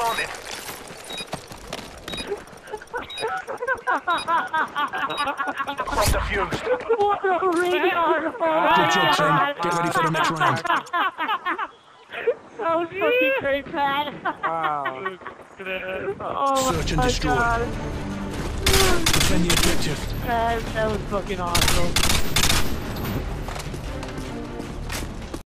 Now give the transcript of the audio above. grounded. Cross defused. What a reaction! Good job, Sam. Get ready for the next round. That was fucking great, man. Wow. Oh, search and destroy. God. Defend the objective. That was fucking awesome.